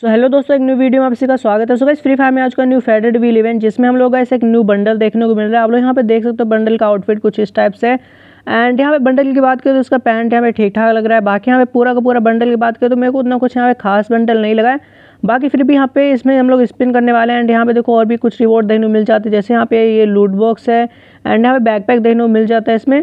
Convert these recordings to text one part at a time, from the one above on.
So hello दोस्तों, एक new video में आप सभी का स्वागत है। सो गाइस फ्री फायर में आज का न्यू फेडेड व्हील इवेंट, जिसमें हम लोग गाइस एक न्यू बंडल देखने को मिल रहा है। आप लोग यहाँ पे देख सकते हो बंडल का आउटफिट कुछ इस टाइप से। एंड यहाँ पे बंडल की बात करें तो इसका पैंट यहाँ पे ठीक ठाक लग रहा है। बाकी यहाँ पे पूरा का पूरा बंडल की बात करें तो मेरे को उतना कुछ यहाँ पे खास बंडल नहीं लगा है। बाकी फिर भी यहाँ पे इसमें हम लोग स्पिन करने वाले हैं। एंड यहाँ पे देखो और भी कुछ रिवॉर्ड देखने को मिल जाते हैं, जैसे यहाँ पे ये लूट बॉक्स है एंड यहाँ पे बैकपैक देखने को मिल जाता है इसमें।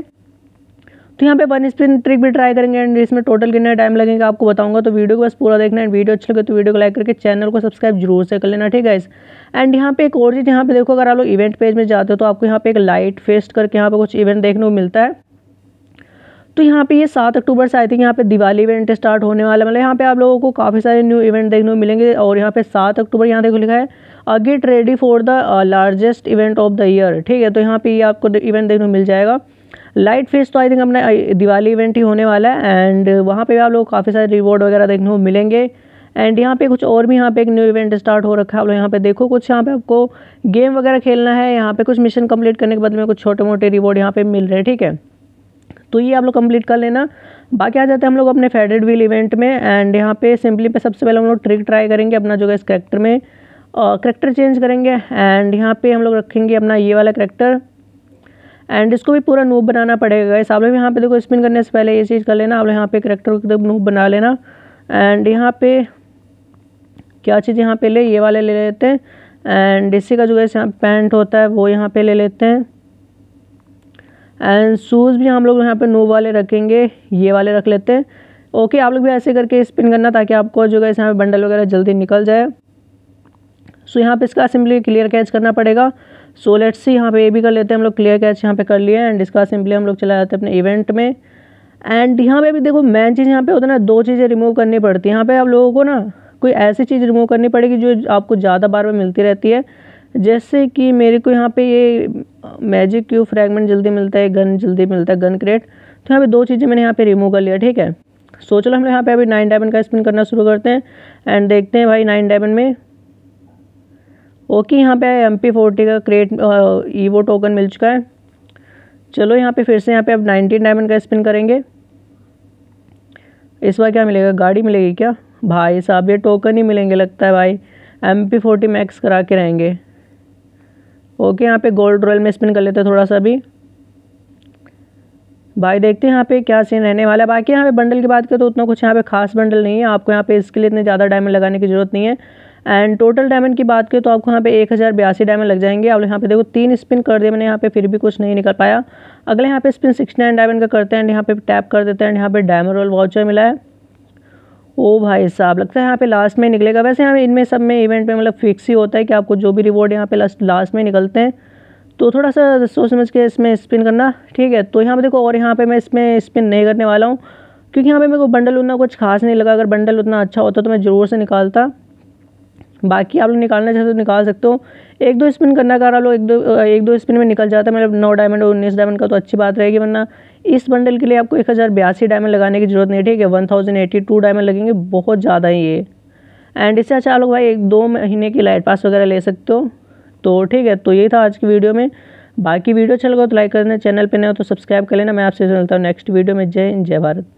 तो यहाँ पे वन स्पिन ट्रिक भी ट्राई करेंगे एंड इसमें टोटल कितना टाइम लगेगा आपको बताऊंगा। तो वीडियो को बस पूरा देखना है। वीडियो अच्छी लगे तो वीडियो को लाइक करके चैनल को सब्सक्राइब जरूर से कर लेना, ठीक है गाइस। एंड यहाँ पे एक और चीज़, यहाँ पे देखो अगर आप लोग इवेंट पेज में जाते हो तो आपको यहाँ पे एक लाइट फेस्ट करके यहाँ पे कुछ इवेंट देखने को मिलता है। तो यहाँ पे ये 7 अक्टूबर से आई थिंक यहाँ पे दिवाली इवेंट स्टार्ट होने वाला है। मतलब यहाँ पे आप लोगों को काफ़ी सारे न्यू इवेंट देखने को मिलेंगे। और यहाँ पे 7 अक्टूबर यहाँ देखो लिखा है get ready for the largest event of the year, ठीक है। तो यहाँ पे ये आपको इवेंट देखने को मिल जाएगा। लाइट फेस्ट तो आई थिंक अपना दिवाली इवेंट ही होने वाला है। एंड वहाँ पे आप लोग काफ़ी सारे रिवॉर्ड वगैरह देखने को मिलेंगे। एंड यहाँ पे कुछ और भी, यहाँ पे एक न्यू इवेंट स्टार्ट हो रखा है। आप लोग यहाँ पे देखो कुछ यहाँ पे आपको गेम वगैरह खेलना है। यहाँ पे कुछ मिशन कंप्लीट करने के बाद में कुछ छोटे मोटे रिवॉर्ड यहाँ पे मिल रहे हैं, ठीक है। तो ये आप लोग कंप्लीट कर लेना। बाकी आ जाते हैं हम लोग अपने फेडेड व्हील इवेंट में। एंड यहाँ पे सिंपली पे सबसे पहले हम लोग ट्रिक ट्राई करेंगे अपना, जो है इस करैक्टर में करैक्टर चेंज करेंगे। एंड यहाँ पे हम लोग रखेंगे अपना ये वाला करैक्टर। एंड इसको भी पूरा नूब बनाना पड़ेगा गाइस। आप लोग यहाँ पे देखो स्पिन करने से पहले ये चीज़ कर लेना। आप लोग यहाँ पे करैक्टर को एकदम नूब बना लेना। एंड यहाँ पे क्या चीज़ यहाँ पे ये वाले ले लेते हैं। एंड इसी का जो गाइस यहाँ पैंट होता है वो यहाँ पे ले लेते हैं। एंड शूज़ भी हम लोग यहाँ पे नूब वाले रखेंगे, ये वाले रख लेते हैं। ओके, आप लोग भी ऐसे करके स्पिन करना ताकि आपको जो गाइस यहाँ पे बंडल वगैरह जल्दी निकल जाए। सो यहाँ पे इसका सिंपली क्लियर कैच करना पड़ेगा। सो लेट्स सी, यहाँ पे ये भी कर लेते हैं हम लोग, क्लियर कैच यहाँ पे कर लिए। एंड इसका सिंपली हम लोग चला जाते हैं अपने इवेंट में। एंड यहाँ पे भी देखो मेन चीज़ यहाँ पे होता है ना, 2 चीज़ें रिमूव करनी पड़ती है। यहाँ पे आप लोगों को ना कोई ऐसी चीज़ रिमूव करनी पड़ेगी जो आपको ज़्यादा बार में मिलती रहती है। जैसे कि मेरे को यहाँ पे ये मैजिक क्यूब फ्रैगमेंट जल्दी मिलता है, गन जल्दी मिलता है, गन क्रेट। तो यहाँ पे 2 चीज़ें मैंने यहाँ पे रिमूव कर लिया, ठीक है। सो चलो हम लोग यहाँ पे अभी 9 डायमंड का स्पिन करना शुरू करते हैं एंड देखते हैं भाई 9 डायमंड में। ओके, यहाँ पे MP40 का क्रेट ईवो टोकन मिल चुका है। चलो यहाँ पे फिर से यहाँ पे अब 19 डायमंड का स्पिन करेंगे। इस बार क्या मिलेगा, गाड़ी मिलेगी क्या भाई साहब? ये टोकन ही मिलेंगे लगता है भाई। MP40 मैक्स करा के रहेंगे। ओके, यहाँ पे गोल्ड रॉयल में स्पिन कर लेते हैं थोड़ा सा भी भाई। देखते हैं यहाँ पे क्या सीन रहने वाला है। बाकी यहाँ पे बंडल की बात करें तो उतना कुछ यहाँ पे खास बंडल नहीं है। आपको यहाँ पे इसके लिए इतने ज़्यादा डायमंड लगाने की जरूरत नहीं है। एंड टोटल डायमंड की बात करें तो आपको यहाँ पे 1082 डायमंड लग जाएंगे। आप यहाँ पे देखो 3 स्पिन कर दिए मैंने यहाँ पे, फिर भी कुछ नहीं निकल पाया। अगले यहाँ पे स्पिन 69 डायमंड का करते हैं एंड यहाँ पे टैप कर देते हैं एंड यहाँ पे डायमंड रोल वाउचर मिला है। ओ भाई साहब, लगता है यहाँ पे लास्ट में निकलेगा। वैसे यहाँ इनमें सब में इवेंट में मतलब फिक्स ही होता है कि आपको जो भी रिवॉर्ड यहाँ पे लास्ट में निकलते हैं। तो थोड़ा सा सोच समझ के इसमें स्पिन करना, ठीक है। तो यहाँ पे देखो और यहाँ पे मैं इसमें स्पिन नहीं करने वाला हूँ क्योंकि यहाँ पे मेरे को बंडल उतना कुछ खास नहीं लगा। अगर बंडल उतना अच्छा होता तो मैं ज़रूर से निकालता। बाकी आप लोग निकालना चाहते तो निकाल सकते हो। 1-2 स्पिन करना का लोग एक दो स्पिन में निकल जाता है, मतलब 9 डायमंड और 19 डायमंड का, तो अच्छी बात रहेगी। वरना इस बंडल के लिए आपको 1082 डायमंड लगाने की जरूरत नहीं है, ठीक है। 1082 डायमंड लगेंगे, बहुत ज़्यादा ही ये। एंड इससे अच्छा आप लोग भाई 1-2 महीने की लाइट पास वगैरह ले सकते हो, तो ठीक है। तो यही था आज की वीडियो में। बाकी वीडियो अच्छा लगा तो लाइक कर देना, चैनल पर नए हो तो सब्सक्राइब कर लेना। मैं आपसे मिलता हूँ नेक्स्ट वीडियो में। जय हिंद, जय भारत।